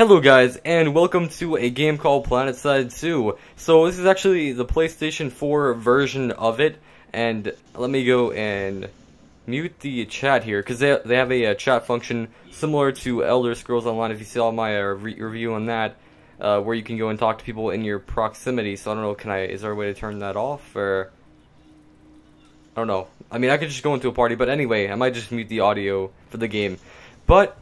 Hello guys, and welcome to a game called PlanetSide 2. So this is actually the PlayStation 4 version of it, and let me go and mute the chat here, because they have a chat function similar to Elder Scrolls Online, if you saw my review on that, where you can go and talk to people in your proximity. So I don't know, is there a way to turn that off, or I don't know. I mean, I could just go into a party, but anyway, I might just mute the audio for the game. But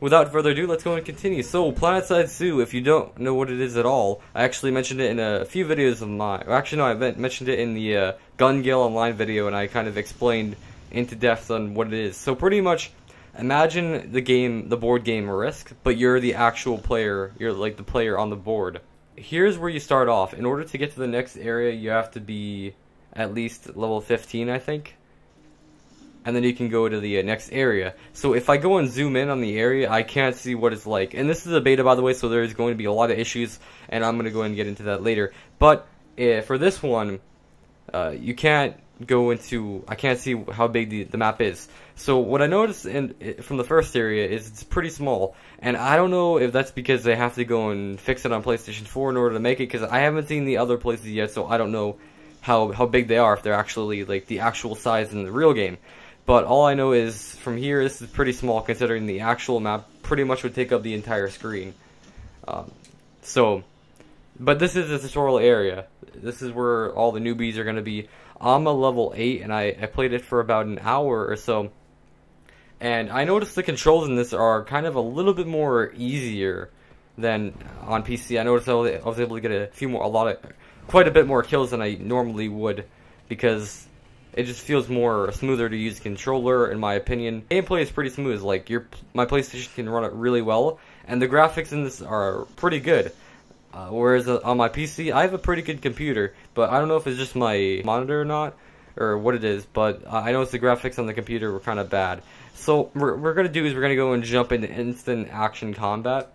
without further ado, let's go and continue. So, PlanetSide 2, if you don't know what it is at all, I actually mentioned it in a few videos of mine. Actually, no, I mentioned it in the Gun Gale Online video, and I kind of explained into depth on what it is. So, pretty much, imagine the game, the board game Risk, but you're the actual player. You're like the player on the board. Here's where you start off. In order to get to the next area, you have to be at least level 15, I think. And then you can go to the next area. So if I go and zoom in on the area, I can't see what it's like. And this is a beta, by the way, so there's going to be a lot of issues, and I'm going to go and get into that later. But for this one, you can't go into... I can't see how big the map is. So what I noticed from the first area is it's pretty small. And I don't know if that's because they have to go and fix it on PlayStation 4 in order to make it, because I haven't seen the other places yet, so I don't know how big they are, if they're actually like the actual size in the real game. But all I know is, from here, this is pretty small, considering the actual map pretty much would take up the entire screen. But this is a tutorial area. This is where all the newbies are going to be. I'm a level 8, and I played it for about an hour or so. And I noticed the controls in this are kind of a little bit more easier than on PC. I noticed I was able to get quite a bit more kills than I normally would, because it just feels more smoother to use controller, in my opinion. Gameplay is pretty smooth. Like, my PlayStation can run it really well, and the graphics in this are pretty good. Whereas on my PC, I have a pretty good computer, but I don't know if it's just my monitor or not, or what it is. But I noticed the graphics on the computer were kind of bad. So we're gonna do is we're gonna go and jump into instant action combat,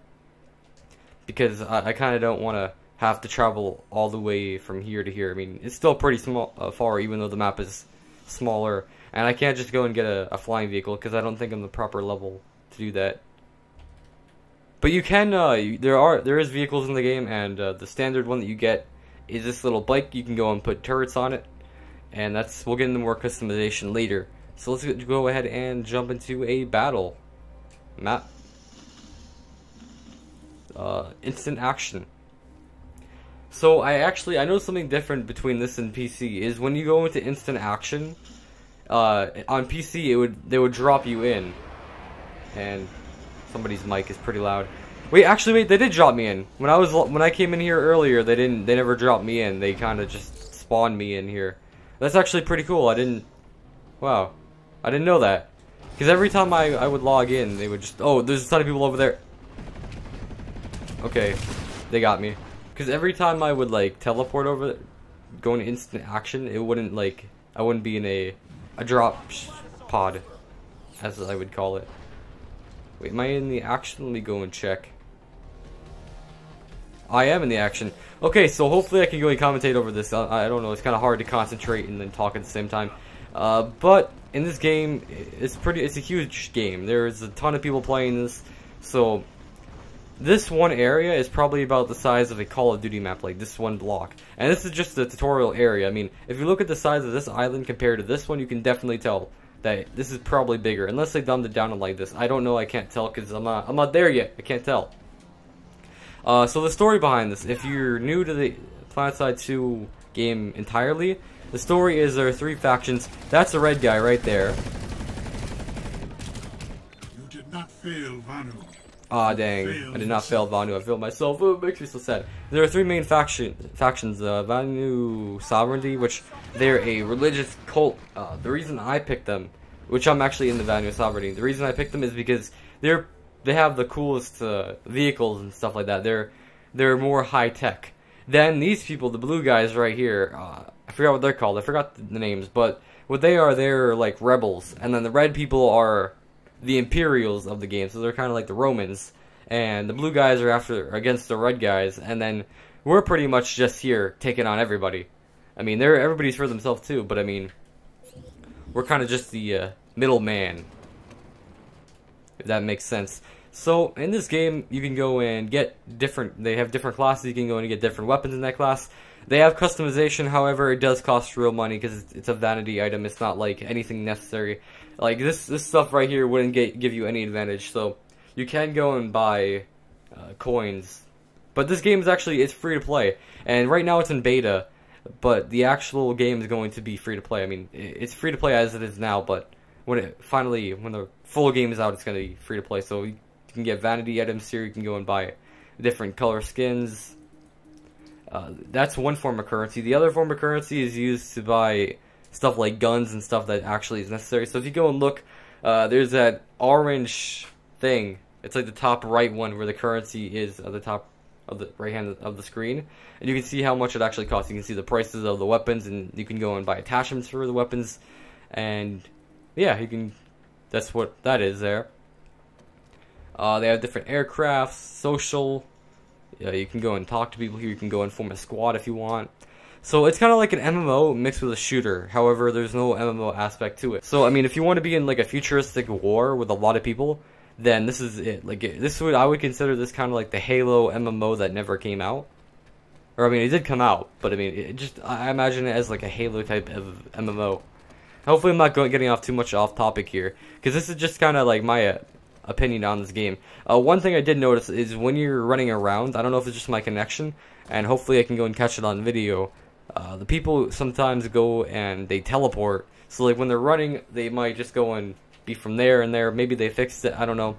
because I kind of don't want to have to travel all the way from here to here. I mean, it's still pretty small, far, even though the map is smaller. And I can't just go and get a flying vehicle, because I don't think I'm the proper level to do that. But you can, there is vehicles in the game, and the standard one that you get is this little bike. You can go and put turrets on it, and we'll get into more customization later. So let's go ahead and jump into a battle map. Instant action. So I noticed something different between this and PC is when you go into instant action, on PC they would drop you in, and somebody's mic is pretty loud. Wait, they did drop me in when I came in here earlier. They never dropped me in. They kind of just spawned me in here. That's actually pretty cool. Wow, I didn't know that, because every time I would log in, they would just, oh, there's a ton of people over there. Okay, they got me. Because every time I would, like, teleport over, go into instant action, it wouldn't, like, I wouldn't be in a drop pod, as I would call it. Wait, am I in the action? Let me go and check. I am in the action. Okay, so hopefully I can go and commentate over this. I don't know, it's kind of hard to concentrate and then talk at the same time. But in this game, it's a huge game. There's a ton of people playing this, so this one area is probably about the size of a Call of Duty map, like this one block. And this is just the tutorial area. I mean, if you look at the size of this island compared to this one, you can definitely tell that this is probably bigger. Unless they dumbed it down like this. I don't know, I can't tell, because I'm not there yet. I can't tell. So the story behind this, if you're new to the PlanetSide 2 game entirely, the story is there are three factions. That's a red guy right there. You did not fail, Vanu. Ah, dang. I did not fail Vanu. I failed myself. Oh, it makes me so sad. There are three main factions. Vanu Sovereignty, which they're a religious cult. The reason I picked them, which I'm actually in the Vanu Sovereignty, the reason I picked them is because they have the coolest vehicles and stuff like that. They're more high-tech. Then these people, the blue guys right here, I forgot what they're called. I forgot the names, but what they are, they're like rebels. And then the red people are the Imperials of the game, so they're kind of like the Romans, and the blue guys are against the red guys, and then we're pretty much just here taking on everybody. I mean, everybody's for themselves too, but I mean, we're kind of just the middle man, if that makes sense. So in this game, you can go and get different, they have different classes, you can go and get different weapons in that class. They have customization, however, it does cost real money because it's a vanity item, it's not like anything necessary. Like this stuff right here wouldn't give you any advantage, so you can go and buy coins. But this game is actually, it's free to play, and right now it's in beta, but the actual game is going to be free to play. I mean, it's free to play as it is now, but when the full game is out, it's going to be free to play, so you can get vanity items here, you can go and buy different color skins. That's one form of currency. The other form of currency is used to buy stuff like guns and stuff that actually is necessary. So if you go and look, there's that orange thing. It's like the top right one where the currency is at the top of the right hand of the screen, and you can see how much it actually costs. You can see the prices of the weapons, and you can go and buy attachments for the weapons, and yeah, you can, that's what that is there. They have different aircrafts, social, you can go and talk to people here, you can go and form a squad if you want. So it's kind of like an MMO mixed with a shooter, however there's no MMO aspect to it. So I mean, if you want to be in like a futuristic war with a lot of people, then this is it. Like I would consider this kind of like the Halo MMO that never came out. Or I mean, it did come out, but I mean, I imagine it as like a Halo type of MMO. Hopefully I'm not getting off too much off topic here, because this is just kind of like my opinion on this game. One thing I did notice is when you're running around, I don't know if it's just my connection, and hopefully I can go and catch it on video, the people sometimes go and they teleport. So like when they're running, they might just go and be from there and there. Maybe they fixed it, I don't know.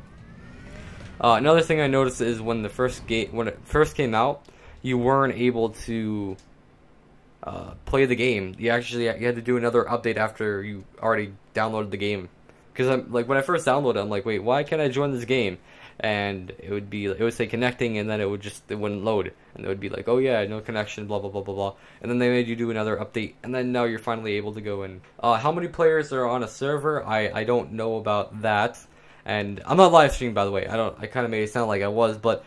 Another thing I noticed is when the first game, when it first came out, you weren't able to play the game. You had to do another update after you already downloaded the game. Because I'm like, when I first downloaded it, I'm like, wait, why can't I join this game? And it would say connecting, and then it wouldn't load, and it would be like, oh yeah, no connection, blah blah blah blah blah. And then they made you do another update, and then now you're finally able to go in. How many players are on a server? I don't know about that, and I'm not live streaming, by the way. I kind of made it sound like I was, but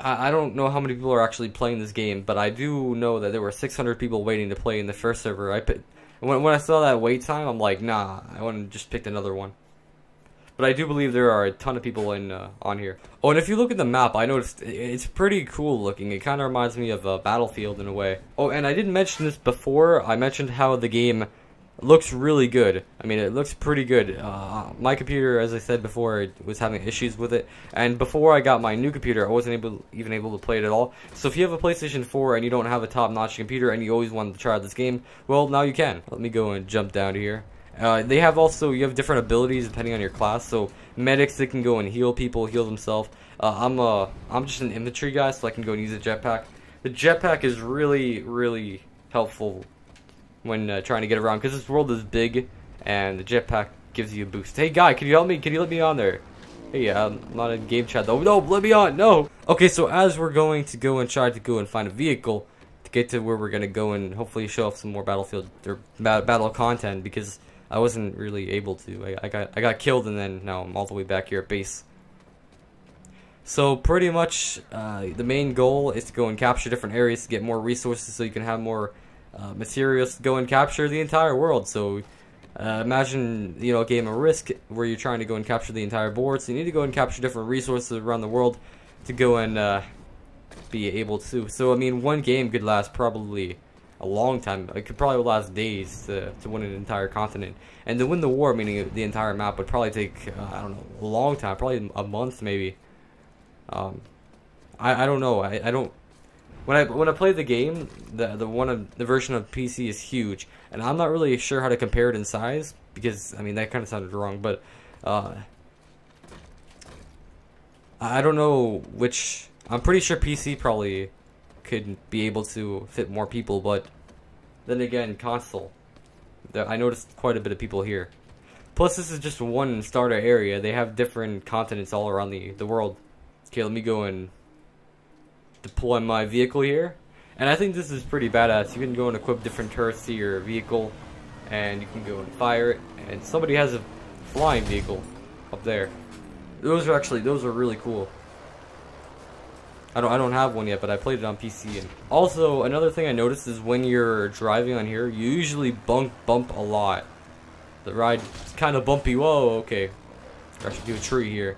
I don't know how many people are actually playing this game. But I do know that there were 600 people waiting to play in the first server. When I saw that wait time, I'm like, nah, I want to just pick another one. But I do believe there are a ton of people in on here. Oh, and if you look at the map, I noticed it's pretty cool looking. It kind of reminds me of Battlefield in a way. Oh, and I didn't mention this before. I mentioned how the game looks really good. I mean, it looks pretty good. My computer, as I said before, it was having issues with it. And before I got my new computer, I wasn't even able to play it at all. So if you have a PlayStation 4 and you don't have a top-notch computer and you always wanted to try this game, well, now you can. Let me go and jump down here. They have also, you have different abilities depending on your class. So medics, they can go and heal people, heal themselves. I'm just an infantry guy, so I can go and use a jetpack. The jetpack is really, really helpful when trying to get around, because this world is big, and the jetpack gives you a boost. Hey guy, can you help me? Can you let me on there? Hey, I'm not in game chat though. No, let me on. No. Okay, so as we're going to go and try to go and find a vehicle to get to where we're gonna go and hopefully show off some more Battlefield or battle content, because I wasn't really able to. I got killed, and then now I'm all the way back here at base. So pretty much the main goal is to go and capture different areas to get more resources, so you can have more materials to go and capture the entire world. So imagine, you know, a game of Risk where you're trying to go and capture the entire board. So you need to go and capture different resources around the world to go and be able to. So I mean, one game could last probably a long time. It could probably last days to win an entire continent, and to win the war, meaning the entire map, would probably take I don't know, a long time, probably a month maybe. I don't know. I don't. When I play the game, the version of PC is huge, and I'm not really sure how to compare it in size, because I mean, that kind of sounded wrong, but I don't know which. I'm pretty sure PC probably could be able to fit more people, but then again, console, I noticed quite a bit of people here. Plus this is just one starter area. They have different continents all around the world. Okay, let me go and deploy my vehicle here, and I think this is pretty badass. You can go and equip different turrets to your vehicle, and you can go and fire it, and somebody has a flying vehicle up there. Those are really cool. I don't have one yet, but I played it on PC. And also, another thing I noticed is when you're driving on here, you usually bump a lot. The ride's kind of bumpy. Whoa, okay. I should do a tree here.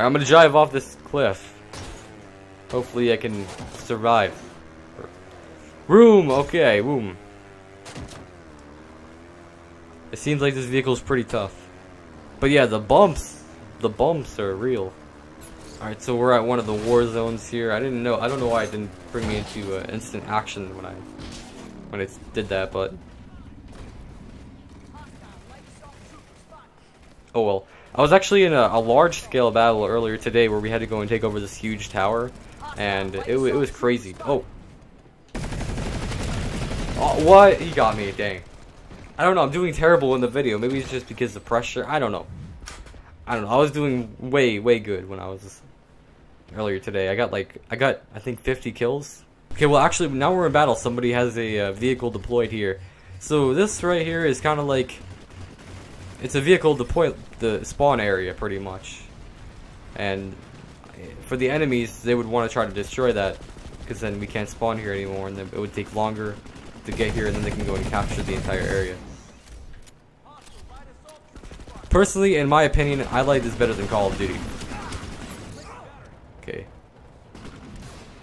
Alright, I'm gonna drive off this cliff. Hopefully I can survive. Room! Okay, boom. It seems like this vehicle's pretty tough. But yeah, the bumps are real. Alright, so we're at one of the war zones here. I don't know why it didn't bring me into instant action when I did that, but oh well. I was actually in a large-scale battle earlier today where we had to go and take over this huge tower, and it was crazy. Oh. Oh, what? He got me, dang. I don't know, I'm doing terrible in the video. Maybe it's just because of the pressure. I don't know. I was doing way good when I was earlier today. I got I think 50 kills. Okay, well actually now we're in battle. Somebody has a vehicle deployed here. So this right here is kind of like it's a vehicle deploy the spawn area pretty much. And for the enemies, they would want to try to destroy that because then we can't spawn here anymore and then it would take longer to get here and then they can go and capture the entire area. Personally, in my opinion, I like this better than Call of Duty. Okay.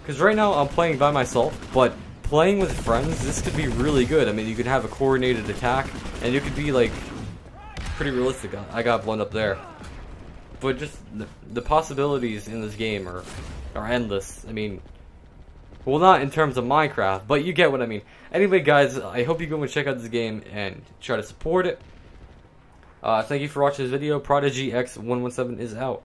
Because right now I'm playing by myself, but playing with friends, this could be really good. I mean, you could have a coordinated attack, and it could be, like, pretty realistic. I got blown up there. But just the possibilities in this game are endless. I mean, well, not in terms of Minecraft, but you get what I mean. Anyway, guys, I hope you go and check out this game and try to support it. Thank you for watching this video. ProdigyX117 is out.